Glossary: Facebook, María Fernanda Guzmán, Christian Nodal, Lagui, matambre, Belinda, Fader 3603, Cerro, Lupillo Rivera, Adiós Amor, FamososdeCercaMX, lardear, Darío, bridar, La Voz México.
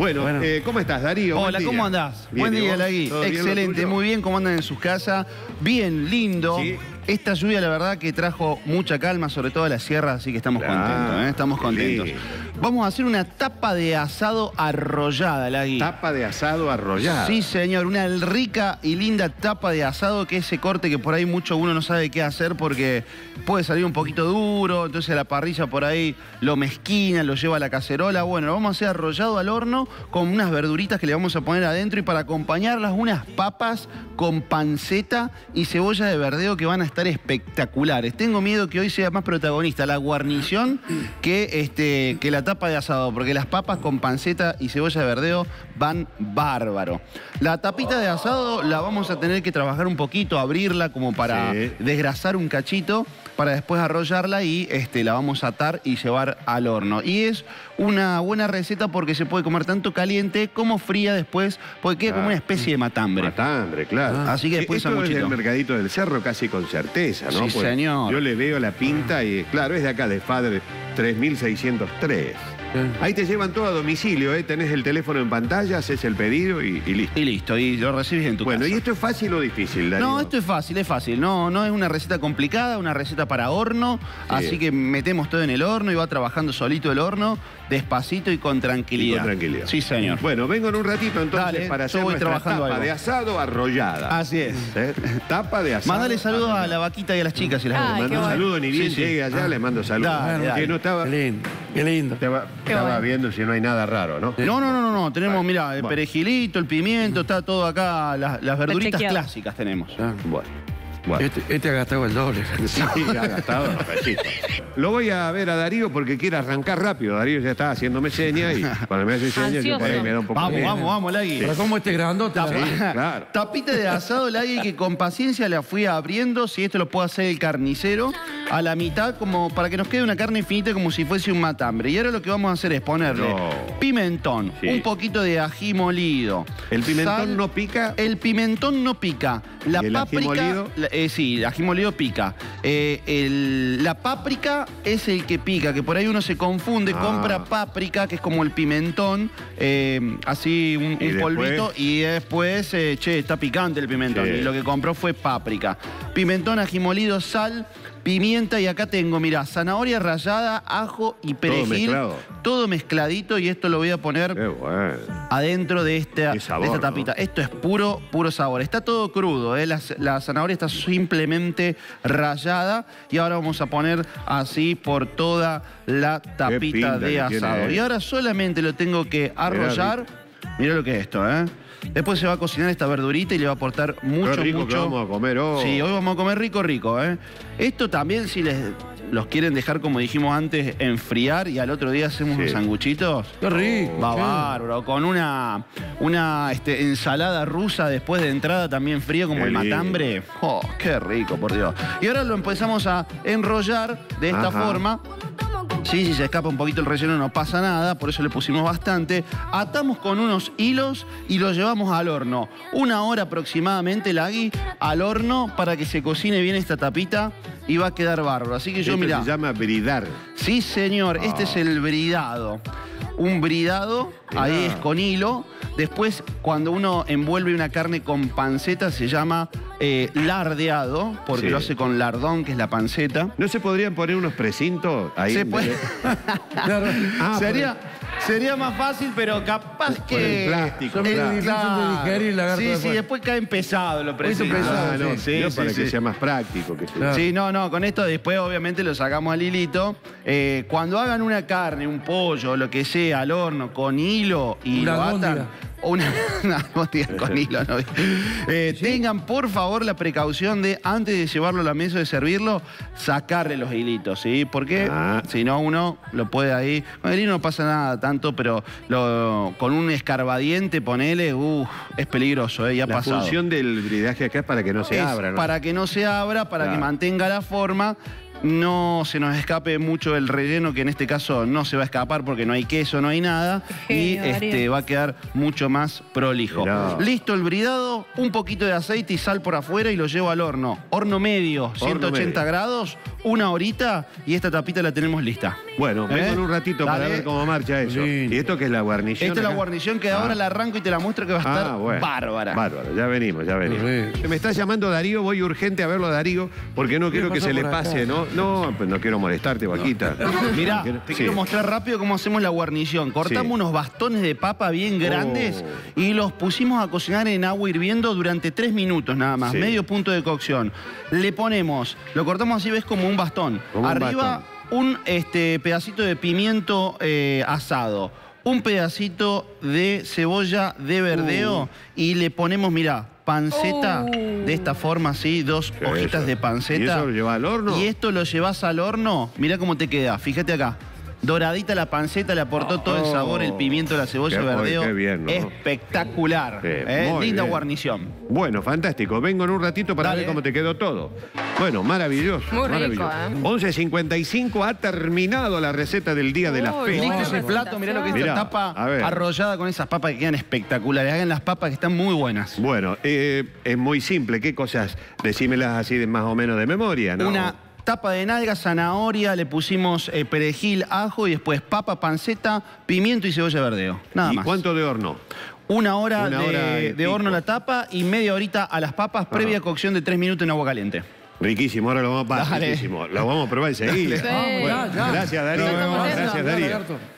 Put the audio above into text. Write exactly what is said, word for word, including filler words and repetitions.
Bueno, bueno. Eh, ¿cómo estás, Darío? Hola, buen ¿cómo andás? Bien, buen día, Lagui. Excelente, muy bien, ¿cómo andan en sus casas? Bien, lindo. Sí. Esta lluvia, la verdad, que trajo mucha calma, sobre todo a la sierra, así que estamos claro, contentos, ¿eh? Estamos contentos. Sí. Vamos a hacer una tapa de asado arrollada, Lagui. Tapa de asado arrollada. Sí, señor, una rica y linda tapa de asado, que ese corte que por ahí mucho uno no sabe qué hacer porque puede salir un poquito duro, entonces la parrilla por ahí lo mezquina, lo lleva a la cacerola. Bueno, lo vamos a hacer arrollado al horno, con unas verduritas que le vamos a poner adentro, y para acompañarlas unas papas con panceta y cebolla de verdeo que van a estar espectaculares. Tengo miedo que hoy sea más protagonista la guarnición que, este, que la tapa de asado, porque las papas con panceta y cebolla de verdeo van bárbaro. La tapita de asado la vamos a tener que trabajar un poquito, abrirla como para sí. desgrasar un cachito, para después arrollarla y este, la vamos a atar y llevar al horno. Y es una buena receta porque se puede comer tanto caliente como fría después, porque queda claro. como una especie de matambre. Matambre, claro. Ah, así que después esto es el mercadito del Cerro casi con certeza, ¿no? Sí, pues señor. Yo le veo la pinta y, claro, es de acá, de Fader tres mil seiscientos tres. Ahí te llevan todo a domicilio, ¿eh? Tenés el teléfono en pantalla, haces el pedido y, y listo. Y listo, y lo recibes en tu bueno, casa. Bueno, ¿y esto es fácil o difícil, Darío? No, esto es fácil, es fácil. No, no es una receta complicada, una receta para horno. Sí. Así que metemos todo en el horno y va trabajando solito el horno, despacito y con tranquilidad. Y con tranquilidad. Sí, señor. Bueno, vengo en un ratito entonces Dale, para hacer nuestra tapa algo. de asado arrollada. Así es. ¿Eh? Tapa de asado. Mandale saludos a la vaquita y a las chicas. Y las Ay, mando saludos, ni bien sí, sí. llegue allá, ah. les mando saludos. Dale, dale. Que no estaba... Qué lindo, qué lindo. Estaba... Estaba bueno. viendo si no hay nada raro, ¿no? No, no, no, no, no. Tenemos, vale. mira, el bueno. perejilito, el pimiento, está todo acá, las, las verduritas Pechequeado. clásicas tenemos. Ah, bueno. Bueno. Este, este ha gastado el doble. Sí, ha gastado. Lo voy a ver a Darío porque quiere arrancar rápido. Darío ya está haciéndome señas y cuando me hace señas yo por ahí me da un poco Vamos, bien. vamos, vamos, Lagui. Sí. Pero como este grandota. Sí, claro. Tapita de asado, Lagui, que con paciencia la fui abriendo. Si esto lo puede hacer el carnicero a la mitad, como para que nos quede una carne infinita como si fuese un matambre. Y ahora lo que vamos a hacer es ponerle no. pimentón, sí. un poquito de ají molido. ¿El pimentón Sal, no pica? El pimentón no pica. La el páprica... Eh, sí, el ají molido pica. Eh, el, la páprica es el que pica, que por ahí uno se confunde, ah. compra páprica, que es como el pimentón, eh, así un, ¿Y un polvito, y después, eh, che, está picante el pimentón. Sí. Y lo que compró fue páprica. Pimentón, ají molido, sal, pimienta, y acá tengo, mirá, zanahoria rallada, ajo y perejil. Todo, todo mezcladito, y esto lo voy a poner bueno. adentro de esta, sabor, de esta tapita. ¿No? Esto es puro, puro sabor. Está todo crudo, ¿eh? la, la zanahoria está simplemente rallada, y ahora vamos a poner así por toda la tapita de asado. Y ahora solamente lo tengo que arrollar. Mirá lo que es esto, ¿eh? Después se va a cocinar esta verdurita y le va a aportar mucho, Qué rico mucho. Que vamos a comer hoy. Sí, hoy vamos a comer rico, rico, ¿eh? Esto también, si les los quieren dejar, como dijimos antes, enfriar y al otro día hacemos sí. unos sanguchitos. ¡Qué rico! Va sí. bárbaro. Con una, una este, ensalada rusa después de entrada también fría, como qué el matambre. Lindo. ¡Oh, qué rico, por Dios! Y ahora lo empezamos a enrollar de esta Ajá. forma. Sí, si se escapa un poquito el relleno no pasa nada, por eso le pusimos bastante. Atamos con unos hilos y lo llevamos al horno. Una hora aproximadamente, Lagui, al horno para que se cocine bien esta tapita y va a quedar bárbaro. Así que yo, Esto mirá... se llama bridar. Sí, señor. Oh. Este es el bridado. Un bridado, mirá. Ahí es con hilo. Después, cuando uno envuelve una carne con panceta, se llama... Eh, lardeado, porque sí. lo hace con lardón, que es la panceta. ¿No se podrían poner unos precintos ahí? Se puede. claro. ah, Sería... Sería más fácil, pero capaz que... Por el plástico. El, el, la... de la sí, sí, después caen pesados los precintos. Ah, no, sí, sí, no, sí, para sí, que sí. sea más práctico. Que claro. Sí, no, no, con esto después obviamente lo sacamos al hilito. Eh, cuando hagan una carne, un pollo, lo que sea, al horno, con hilo y una lo atan... Una, una con hilo, no. Eh, ¿Sí? Tengan, por favor, la precaución de, antes de llevarlo a la mesa, de servirlo, sacarle los hilitos, ¿sí? Porque ah. si no, uno lo puede ahí... Con el hilo no pasa nada tanto, pero lo, con un escarbadiente, ponele, uh, es peligroso, ¿eh? Ya la pasado. La función del bridaje acá es para que no se es abra, ¿no? Para que no se abra, para claro. que mantenga la forma. no se nos escape mucho el relleno, que en este caso no se va a escapar porque no hay queso, no hay nada. Genio, y este, va a quedar mucho más prolijo. Mirá. Listo el bridado, un poquito de aceite y sal por afuera y lo llevo al horno. Horno medio, horno ciento ochenta medio. grados, una horita y esta tapita la tenemos lista. Bueno, ¿Eh? vengo en un ratito Dale. para ver cómo marcha eso. Sí. ¿Y esto qué es la guarnición? Esta es la guarnición que ah. ahora la arranco y te la muestro, que va a estar ah, bueno. bárbara. Bárbara, ya venimos, ya venimos. Sí. Me está llamando Darío, voy urgente a verlo a Darío porque no quiero que se le pase, acá? ¿no? No, pues no quiero molestarte, vaquita. No. Mirá, te sí. quiero mostrar rápido cómo hacemos la guarnición. Cortamos sí. unos bastones de papa bien grandes oh. y los pusimos a cocinar en agua hirviendo durante tres minutos nada más, sí. medio punto de cocción. Le ponemos, lo cortamos así, ves, como un bastón. Como Arriba un, bastón. un este, pedacito de pimiento eh, asado, un pedacito de cebolla de verdeo uh. y le ponemos, mirá, panceta, oh. de esta forma, así, dos hojitas eso? de panceta. ¿Y eso lo llevas al horno? Y esto lo llevas al horno, mirá cómo te queda, fíjate acá. Doradita la panceta, le aportó oh. todo el sabor, el pimiento, la cebolla, qué, verdeo. Qué bien, ¿no? Espectacular, sí, ¿eh? linda bien. guarnición. Bueno, fantástico, vengo en un ratito para Dale. ver cómo te quedó todo. Bueno, maravilloso. Muy rico, maravilloso. ¿eh? once cincuenta y cinco ha terminado la receta del día oh, de las penas. Ese plato, mirá lo que es mirá, esta tapa arrollada con esas papas que quedan espectaculares. Hagan las papas, que están muy buenas. Bueno, eh, es muy simple. ¿Qué cosas? Decímelas así de más o menos de memoria, ¿no? Una tapa de nalga, zanahoria, le pusimos eh, perejil, ajo y después papa, panceta, pimiento y cebolla verdeo. Nada ¿Y más. ¿Y cuánto de horno? Una hora, Una hora de, de horno la tapa y media horita a las papas, ah. previa cocción de tres minutos en agua caliente. Riquísimo, ahora lo vamos a pasar. Riquísimo. Lo vamos a probar enseguida. Sí. Bueno, gracias, Darío. Gracias, Darío.